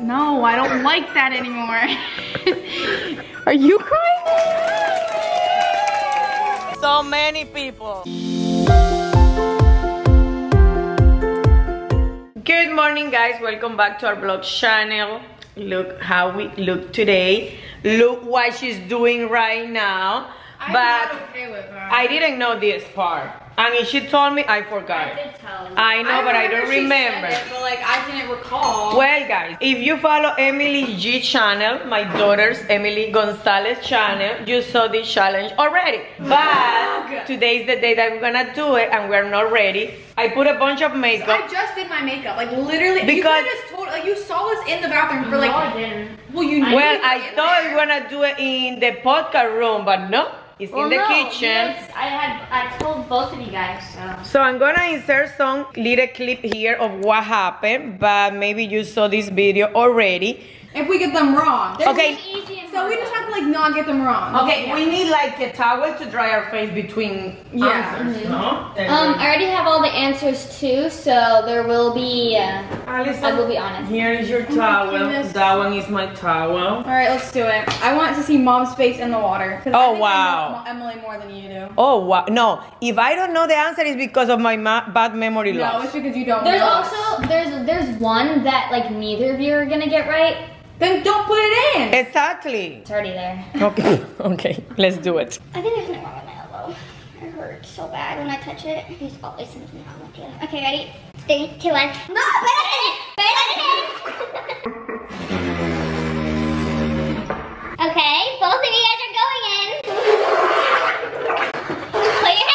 No, I don't like that anymore. Are you crying? So many people. Good morning, guys. Welcome back to our vlog channel. Look how we look today. Look what she's doing right now. I'm not okay with her. I didn't know this part. I mean, she told me, I forgot. I did tell you. I know, but I don't remember. She said it, but like, I didn't recall. Well, guys, if you follow Emily G channel, my daughter's Emily Gonzalez channel, you saw this challenge already. But today's the day that we're gonna do it, and we're not ready. I put a bunch of makeup. I just did my makeup, like literally. Because you just told, like, you saw us in the bathroom for like. No, I didn't. Well, you knew. Well, I thought we were gonna do it in the podcast room, but no. It's well, in the kitchen. Yes, I told both of you guys. So I'm gonna insert some little clip here of what happened, but maybe you saw this video already. If we get them wrong, okay. So we just have to like not get them wrong. Okay, yeah. We need like a towel to dry our face between. Yeah. Answers, mm-hmm. No? I already have all the answers too, so there will be. Alisson, I will be honest. Here is your towel. That one is my towel. All right, let's do it. I want to see Mom's face in the water. Oh wow. I know Emily more than you do. Oh wow. No, if I don't know the answer, it's because of my bad memory loss. No, it's because you don't. There's also there's one that like neither of you are gonna get right. Then don't put it in! Exactly! It's already there. Okay, okay, let's do it. I think there's nothing wrong with my elbow. It hurts so bad when I touch it. There's always something wrong with it. Okay, ready? 3, 2, 1. No! Put it in! Okay, both of you guys are going in. Put your hand in now!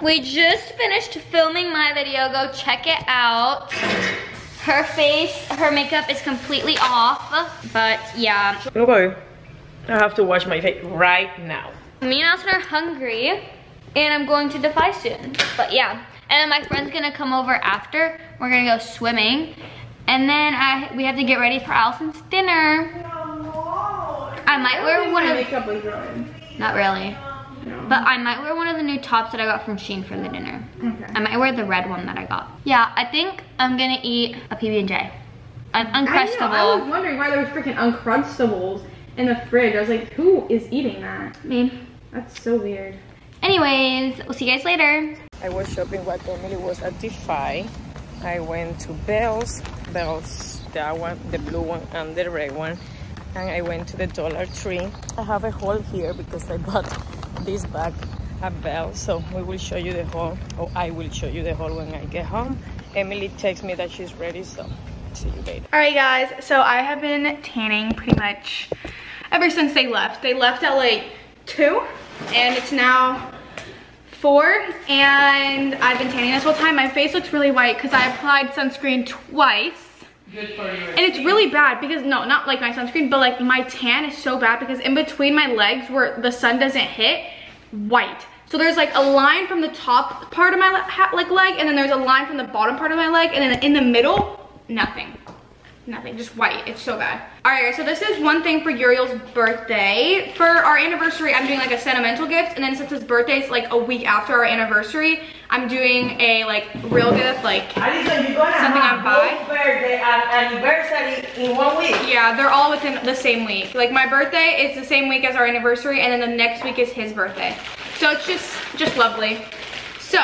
We just finished filming my video. Go check it out. Her face, her makeup is completely off. But yeah. Okay. I have to wash my face right now. Me and Alisson are hungry. And I'm going to Defy soon. But yeah. And then my friend's gonna come over after. We're gonna go swimming. And then we have to get ready for Alisson's dinner. I might wear one of... Not really. But I might wear one of the new tops that I got from Shein for the dinner. Okay. I might wear the red one that I got. Yeah, I think I'm gonna eat a PB&J. An Uncrustable. I was wondering why there was freaking Uncrustables in the fridge. I was like, who is eating that? Me. That's so weird. Anyways, we'll see you guys later. I was shopping what normally was at Defy. I went to Bell's. Bell's, that one, the blue one and the red one. And I went to the Dollar Tree. I have a haul here because I bought this bag at Bell's, so we will show you the haul. Oh, I will show you the haul when I get home. Emily texts me that she's ready, so see you later. All right, guys, so I have been tanning pretty much ever since they left. They left at like 2 and it's now 4, and I've been tanning this whole time. My face looks really white because I applied sunscreen twice. Good for you. And it's really bad because, no, not like my sunscreen, but like my tan is so bad because in between my legs where the sun doesn't hit, white. So there's like a line from the top part of my leg, and then there's a line from the bottom part of my leg, and then in the middle, nothing. Nothing, just white. It's so bad. All right, so this is one thing for Uriel's birthday. For our anniversary, I'm doing like a sentimental gift, and then since his birthday is like a week after our anniversary, I'm doing a like real gift, like Alisson, you're gonna something I buy. Birthday and anniversary in 1 week. Yeah, they're all within the same week. Like my birthday is the same week as our anniversary, and then the next week is his birthday. So it's just lovely. So.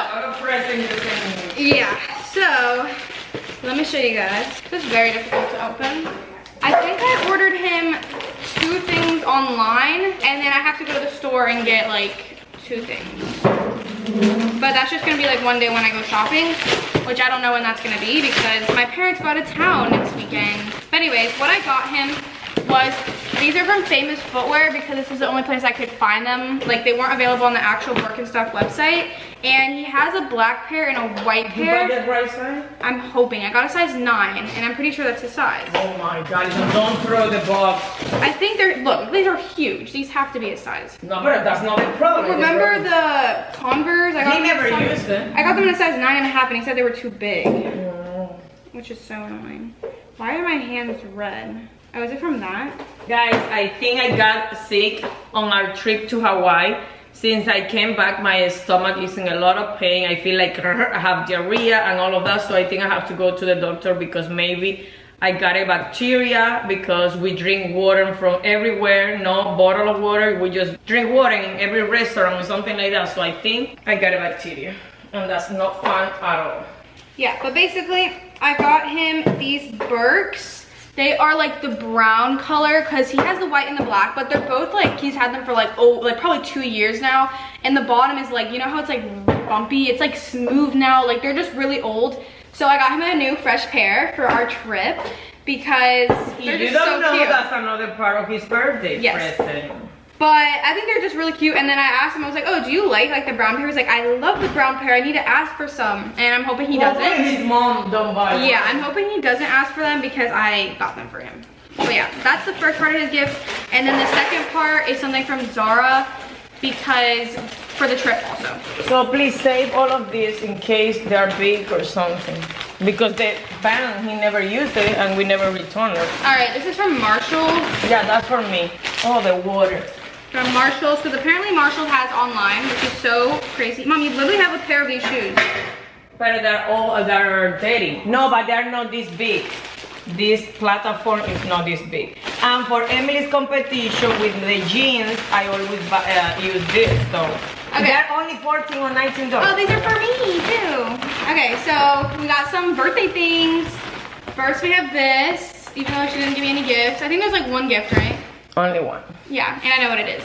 Yeah. So. Let me show you guys. This is very difficult to open. I think I ordered him 2 things online, and then I have to go to the store and get like 2 things. But that's just gonna be like one day when I go shopping, which I don't know when that's gonna be because my parents go out of town next weekend. But anyways, what I got him was, these are from Famous Footwear because this is the only place I could find them. Like they weren't available on the actual Birkenstock website. And he has a black pair and a white pair. Did you buy that right size? I'm hoping. I got a size 9, and I'm pretty sure that's his size. Oh my god, don't throw the box. I think they're, look, these are huge. These have to be his size. No, but that's not the problem. Remember the Converse? I got I got them in a size 9.5, and he said they were too big. Oh. Which is so annoying. Why are my hands red? Oh, is it from that? Guys, I think I got sick on our trip to Hawaii. Since I came back, my stomach is in a lot of pain. I feel like I have diarrhea and all of that, so I think I have to go to the doctor because maybe I got a bacteria, because we drink water from everywhere, no bottle of water, we just drink water in every restaurant or something like that. So I think I got a bacteria, and that's not fun at all. Yeah, but basically I got him these Birks. They are like the brown color, because he has the white and the black, but they're both like, he's had them for like, oh, like probably 2 years now. And the bottom is like, you know how it's like bumpy? It's like smooth now, like they're just really old. So I got him a new fresh pair for our trip because they're just so cute. You don't know that's another part of his birthday present. But I think they're just really cute. And then I asked him, I was like, oh, do you like the brown pair? He's like, I love the brown pair. I need to ask for some. And I'm hoping he doesn't. His mom don't buy them. Yeah, I'm hoping he doesn't ask for them because I got them for him. So yeah, that's the first part of his gift. And then the second part is something from Zara because for the trip also. So please save all of this in case they are big or something, because the band, he never used it and we never returned it. All right, this is from Marshall. Yeah, that's for me. Oh, the water. From Marshall, because apparently Marshall has online, which is so crazy. Mom, you literally have a pair of these shoes. But they're all that are dirty. No, but they're not this big. This platform is not this big. And for Emily's competition with the jeans, I always use this, so. Okay. They're only $14 or $19. Oh, these are for me, too. Okay, so we got some birthday things. First, we have this, even though she didn't give me any gifts. I think there's like one gift, right? Only one. Yeah, and I know what it is.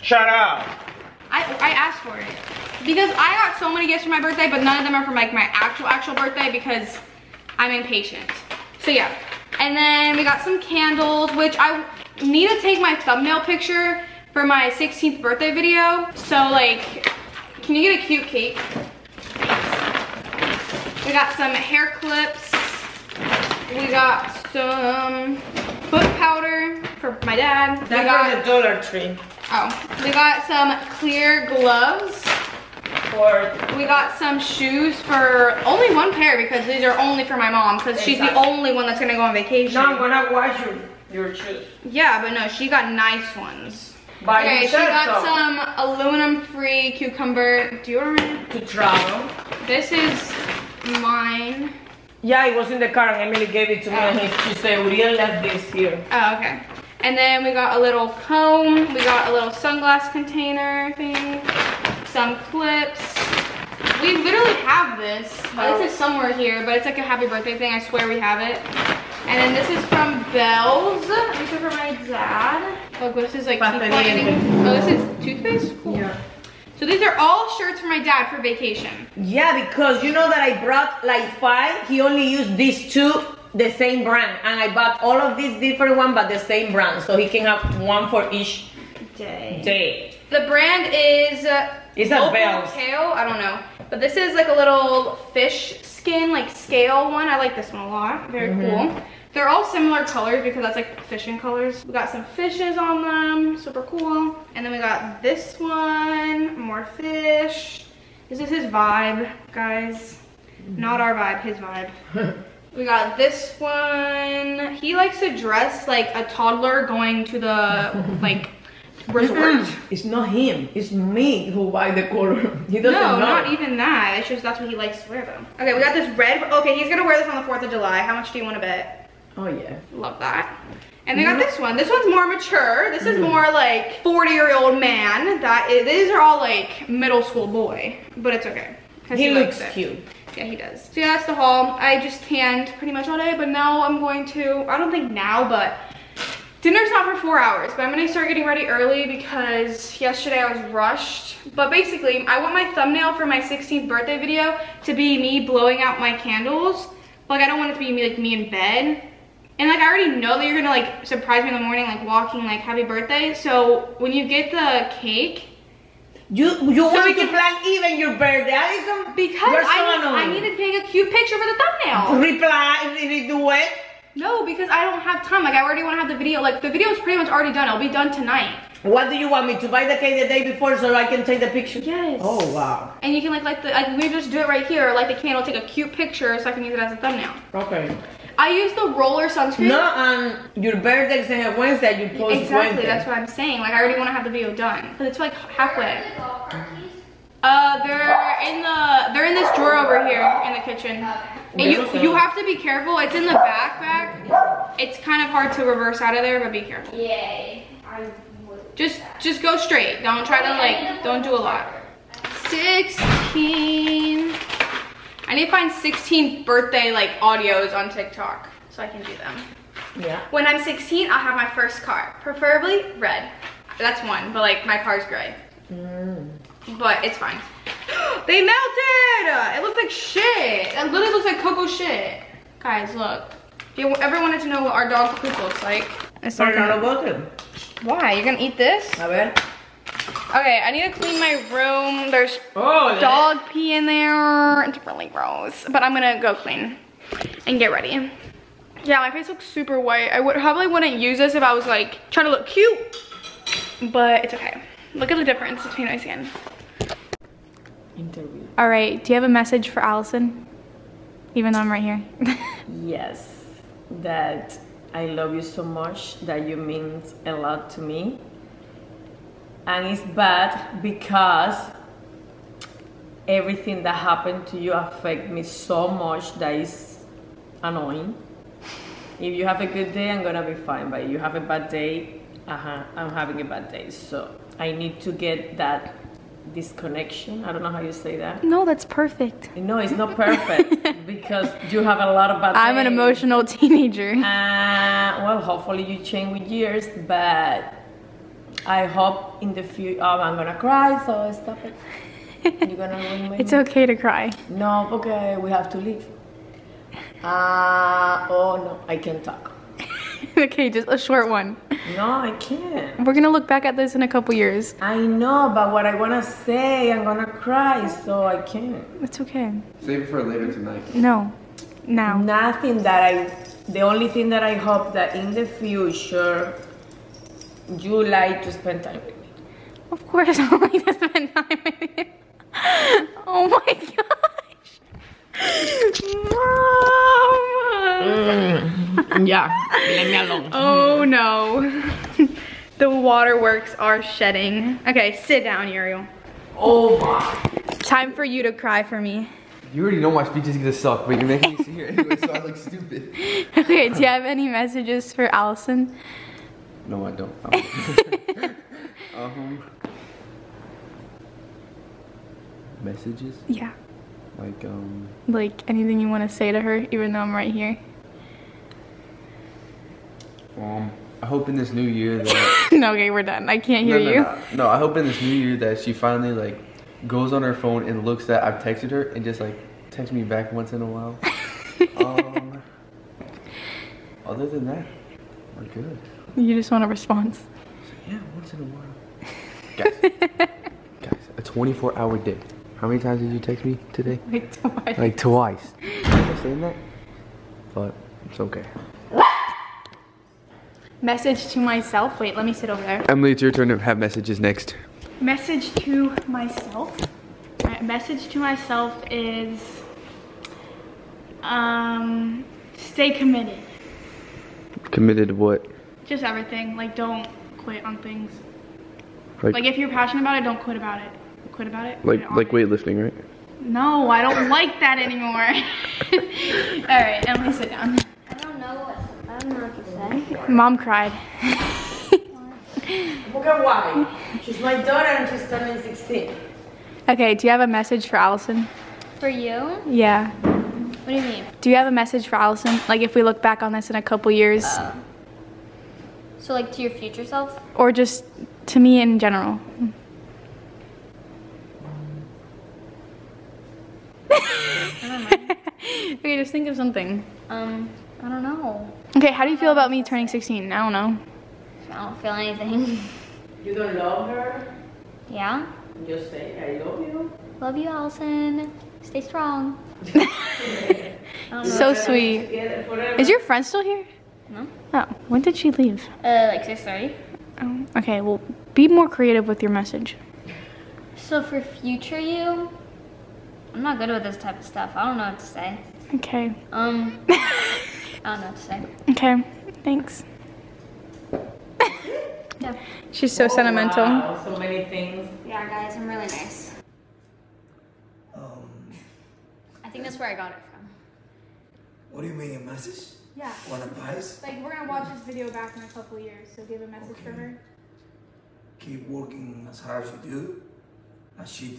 Shut up. I asked for it. Because I got so many gifts for my birthday, but none of them are for like my actual birthday because I'm impatient. So yeah, and then we got some candles, which I need to take my thumbnail picture for my 16th birthday video. So like, can you get a cute cake? We got some hair clips. We got some foot powder for my dad. That's from the Dollar Tree. Oh, we got some clear gloves. We got some shoes for only one pair because these are only for my mom, because she's the only one that's gonna go on vacation. No, I'm gonna wash your shoes. Yeah, but no, she got nice ones. By okay, she got some aluminum-free cucumber deodorant. To travel. This is mine. Yeah, it was in the car and Emily gave it to me and she said, Uriel left this here. Oh, okay. And then we got a little comb. We got a little sunglass container thing. Some clips. We literally have this. Oh. This is somewhere here, but it's like a happy birthday thing. I swear we have it. And then this is from Bell's. These are for my dad. Look, this is like toothpaste. Oh, this is toothpaste? Cool. Yeah. So these are all shirts for my dad for vacation. Yeah, because you know that I brought like 5. He only used these 2, the same brand. And I bought all of these different ones, but the same brand. So he can have one for each day. The brand is... It's a Bell's. I don't know. But this is like a little fish skin, like scale one. I like this one a lot. Very cool. They're all similar colors because that's like fishing colors. We got some fishes on them. Super cool. And then we got this one. More fish. This is his vibe, guys. Not our vibe, his vibe. We got this one. He likes to dress like a toddler going to the like... resort. It's not him, it's me who buy the color. He doesn't know. No, not even that. It's just that's what he likes to wear though. Okay, we got this red. Okay, he's gonna wear this on the 4th of July. How much do you want to bet? Oh yeah. Love that. And they got this one. This one's more mature. This is more like 40-year-old man. These are all like middle school boy, but it's okay. He looks cute. Yeah, he does. So yeah, that's the haul. I just tanned pretty much all day, but now I'm going to, I don't think now, but dinner's not for 4 hours, but I'm gonna start getting ready early because yesterday I was rushed. But basically, I want my thumbnail for my 16th birthday video to be me blowing out my candles. Like, I don't want it to be me in bed. And like, I already know that you're gonna like surprise me in the morning, like walking, like happy birthday. So when you get the cake, you want to plan even your birthday, Alisson? Because I need to take a cute picture for the thumbnail. Reply if you do it. No, because I don't have time. Like, I already want to have the video. Like, the video is pretty much already done. It'll be done tonight. What do you want me to buy the cake the day before so I can take the picture? Yes. Oh, wow. And you can, like we just do it right here. Like, the candle, take a cute picture so I can use it as a thumbnail. Okay. I use the roller sunscreen. Not on your birthday, saying on Wednesday, you post exactly, Wednesday. That's what I'm saying. Like, I already want to have the video done. But it's like halfway. They're in this drawer over here in the kitchen. And you have to be careful. It's in the backpack. It's kind of hard to reverse out of there, but be careful. Yay. Just go straight. Don't try to like, don't do a lot. 16. I need to find 16 birthday like audios on TikTok so I can do them. Yeah. When I'm 16, I'll have my first car, preferably red. That's one, but like my car's gray. Mm. But it's fine. They melted! It looks like shit. It literally looks like cocoa shit. Guys, look. If you ever wanted to know what our dog's poop looks like, it's not gonna. Why? You're gonna eat this? My bad. Okay, I need to clean my room. There's dog pee in there. It's really gross. But I'm gonna go clean and get ready. Yeah, my face looks super white. I would probably wouldn't use this if I was like trying to look cute. But it's okay. Look at the difference between my skin. Interview. All right, do you have a message for Alisson? Even though I'm right here. Yes, that I love you so much, that you mean a lot to me. And it's bad because everything that happened to you affect me so much that it's annoying. If you have a good day, I'm gonna be fine, but if you have a bad day, I'm having a bad day. So I need to get that disconnection. I don't know how you say that. No, that's perfect. No, it's not perfect because you have a lot of bad days. I'm an emotional teenager. Well, hopefully you change with years, but I hope in the future. Oh, I'm gonna cry, so stop it. You're gonna ruin my It's mood. Okay to cry. No, okay, we have to leave. Oh no, I can't talk. Okay, just a short one. No, I can't. We're gonna look back at this in a couple years. I know, but what I wanna say, I'm gonna cry, so I can't. It's okay. Save it for later tonight. No, now. Nothing that the only thing that I hope that in the future, you like to spend time with me. Of course I like to spend time with you. Oh my gosh. Mom. Yeah, let me alone. Oh no. The waterworks are shedding. Okay, sit down, Uriel. Oh my. Time for you to cry for me. You already know my speech is gonna suck, but you're making me sit here anyway, so I look stupid. Okay, do you have any messages for Alisson? No, I don't. Messages? Yeah. Like anything you want to say to her, even though I'm right here. I hope in this new year that. No, okay, we're done. I can't hear you. No, I hope in this new year that she finally like goes on her phone and looks that I've texted her and just like texts me back once in a while. Other than that, we're good. You just want a response. Yeah, once in a while. Guys, a 24-hour day. How many times did you text me today? Like twice. Like twice. Am I saying that? But it's okay. Message to myself. Wait, let me sit over there. Emily, it's your turn to have messages next. Message to myself. All right, message to myself is stay committed. Committed to what? Just everything. Like, don't quit on things. Like if you're passionate about it, don't quit about it. Quit about it. Like weightlifting, right? No, I don't like that anymore. All right, Emily, sit down. I don't know what to say. Mom cried. Look at why. She's my daughter and she's turning 16. Okay, do you have a message for Alisson? For you? Yeah. What do you mean? Do you have a message for Alisson? Like, if we look back on this in a couple years. So like to your future self? Or just to me in general. Okay, just think of something. I don't know. Okay, how do you feel about me turning 16? I don't know. I don't feel anything. You don't love her? Yeah. Just say, I love you. Love you, Alisson. Stay strong. So sweet. Is your friend still here? No. Oh, when did she leave? Like 6:30. Oh, okay, well, be more creative with your message. So for future you, I'm not good with this type of stuff. I don't know what to say. Okay. I don't know what to say. Okay, thanks. Yeah. She's so sentimental. Wow, so many things. Yeah, guys, I'm really nice. I think that's where I got it from. What do you mean, a message? Yeah. Want a prize? Like, we're gonna watch this video back in a couple years, so give a message for her. Keep working as hard as you do, as she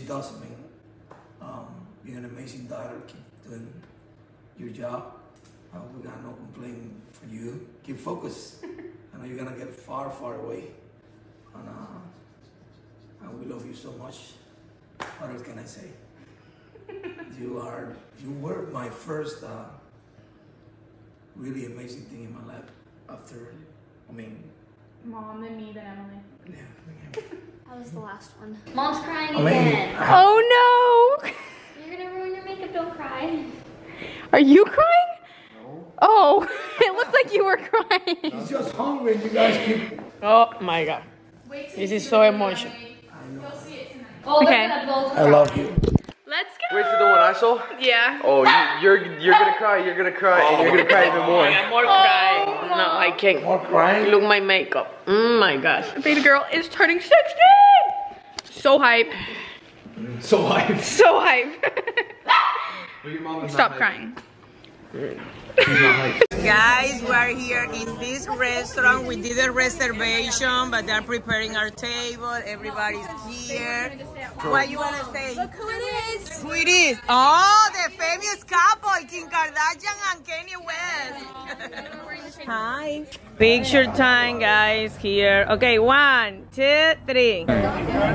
does. I mean, you're an amazing daughter. Keep doing your job. We got no complaint for you. Keep focused. I know you're gonna get far, far away. And we love you so much. What else can I say? You were my first really amazing thing in my life. After, I mean, Mom, then me, then Emily. Yeah. That was the last one. Mom's crying again. Oh no! You're gonna ruin your makeup. Don't cry. Are you crying? No. Oh, it looks like you were crying. He's just hungry. You guys keep. Oh my God. Wait, this is so emotional. You'll see it tonight. Oh, okay. I love you. Let's go. Wait for the one I saw? Yeah. Oh, you're gonna cry, you're gonna cry, and you're gonna cry even more. Oh, more crying. Oh, no, I can't. More crying? Look my makeup. Oh my gosh. The baby girl is turning 16! So hype. So hype. So hype. Stop crying. Guys, we are here in this restaurant. We did a reservation, but they're preparing our table. Everybody's here. Why you want to say? Look who it is. Who it is? Oh, the famous couple, Kim Kardashian and Kanye West. Hi. Picture time, guys, here. Okay, 1, 2, 3.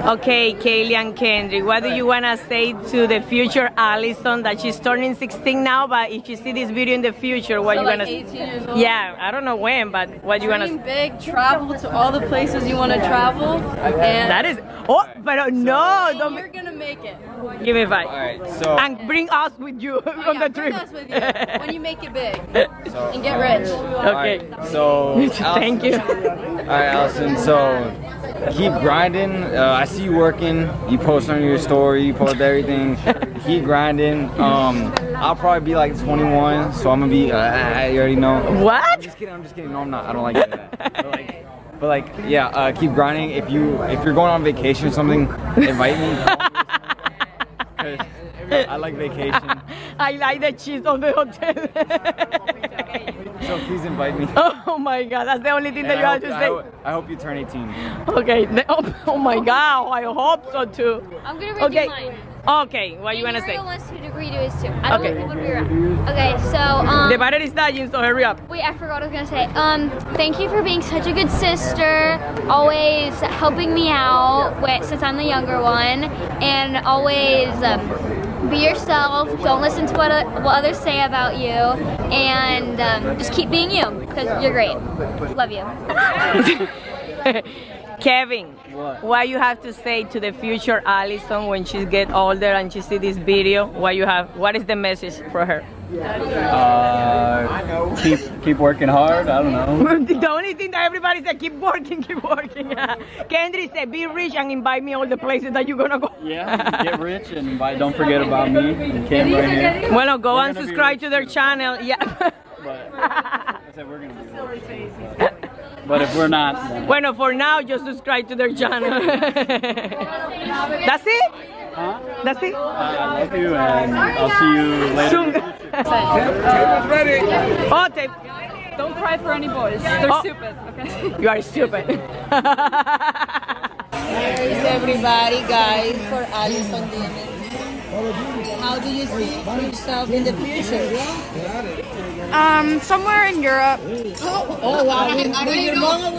Okay, Kaylee and Kendrick, what do you want to say to the future Alisson that she's turning 16 now, but if you see this video in the future, what so you like gonna 18 years old? Yeah, I don't know when, but what you gonna big travel to all the places you want to travel, and that is but no, so don't, you're gonna make it. Give me five. All right, so and bring us with you on the trip. Bring us with you when you make it big and get rich. Okay, so thank you. All right, Alisson, so keep grinding. I see you working. You post on your story. You post everything. Keep grinding. I'll probably be like 21, so I'm gonna be. You already know. What? I'm just kidding. I'm just kidding. No, I'm not. I don't like that. But like, yeah. Keep grinding. If you're going on vacation or something, invite me. I like vacation. I like the cheese on the hotel. So please invite me. Oh my God, that's the only thing that you have to say. I hope you turn 18. Okay. Oh my God, I hope so too. I'm gonna read you mine. Okay, what you wanna say? Wants to degree to his two. I don't think it would be wrong. Okay, so the battery is dying, so hurry up. Wait, I forgot what I was gonna say. Thank you for being such a good sister, always helping me out since I'm the younger one, and always. Be yourself, don't listen to what others say about you, and just keep being you, because you're great. Love you. Kevin, what you have to say to the future Alisson when she gets older and she sees this video? What is the message for her? Keep working hard, I don't know. The only thing that everybody said, keep working. Kendrick said, be rich and invite me all the places that you're gonna go. Yeah, get rich and invite, don't forget about me and Kim right here. Bueno, go and subscribe to their channel. Yeah. But I said we're gonna be rich. But if we're not. Then... Bueno, for now, just subscribe to their channel. That's it? Huh? That's it? I love you and I'll see you later. Soon. Oh, tape. Don't cry for any boys. They're stupid. Okay. You are stupid. Where is everybody, guys, for Alisson Gonzalez? How do you see yourself in the future? Somewhere in Europe. Oh wow! With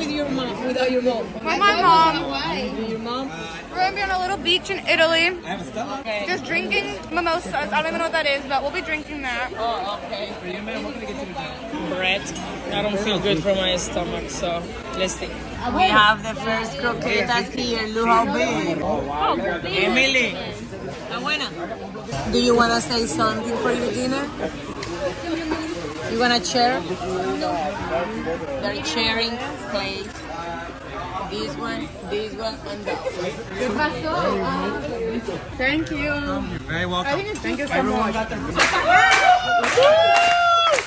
your mom or without your mom? With my mom. Why? With your mom. We're gonna be on a little beach in Italy. Okay. Just drinking mimosas. I don't even know what that is, but we'll be drinking that. Oh, okay. For you, man, we're gonna get you the bread. I don't feel good for my stomach, so let's see. We have the first croquetas here. Look how big. Oh wow! Emily. Do you wanna say something for your dinner? You wanna share? No. They're sharing plates. This one, and that one. Thank you. You're very welcome. Thank you so much.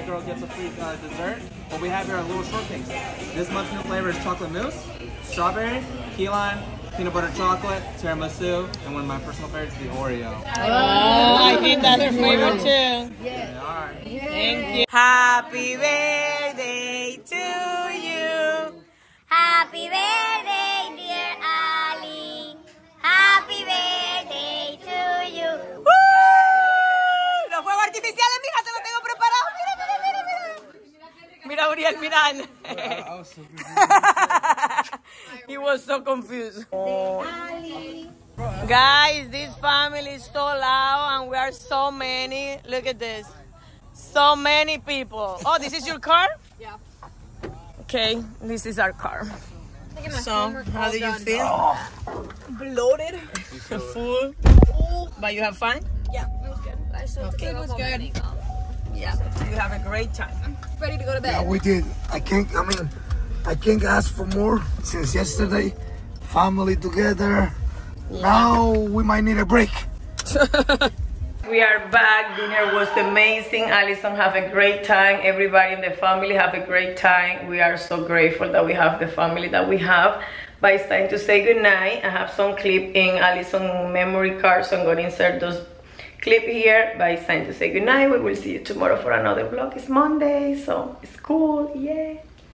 the girl gets a free dessert. What we have here are little short things. This month's new flavor is chocolate mousse, strawberry, key lime, peanut butter chocolate, tiramisu, and one of my personal favorites is the Oreo. Oh, I think that's your favorite too. Yeah. Thank you. Happy birthday to you. Happy birthday, dear Ali. Happy birthday to you. Los fuegos artificiales, mija, te los tengo preparados. Mira, mira, mira, mira. Mira, Uriel, mira. He was so confused. Guys, this family is so loud and we are so many. Look at this. So many people. Oh, this is your car? Yeah. Okay, this is our car. So, how do you feel? Oh. Bloated. Full. But you have fun? Yeah, it was good. It was good. Yeah, you have a great time. I'm ready to go to bed. Yeah, we did. I can't ask for more since yesterday. Family together. Yeah. Now we might need a break. We are back. Dinner was amazing. Alisson have a great time. Everybody in the family have a great time. We are so grateful that we have the family that we have. But it's time to say goodnight. I have some clip in Alisson's memory card, so I'm going to insert those clip here. But it's time to say goodnight. We will see you tomorrow for another vlog. It's Monday, so it's cool. Yay.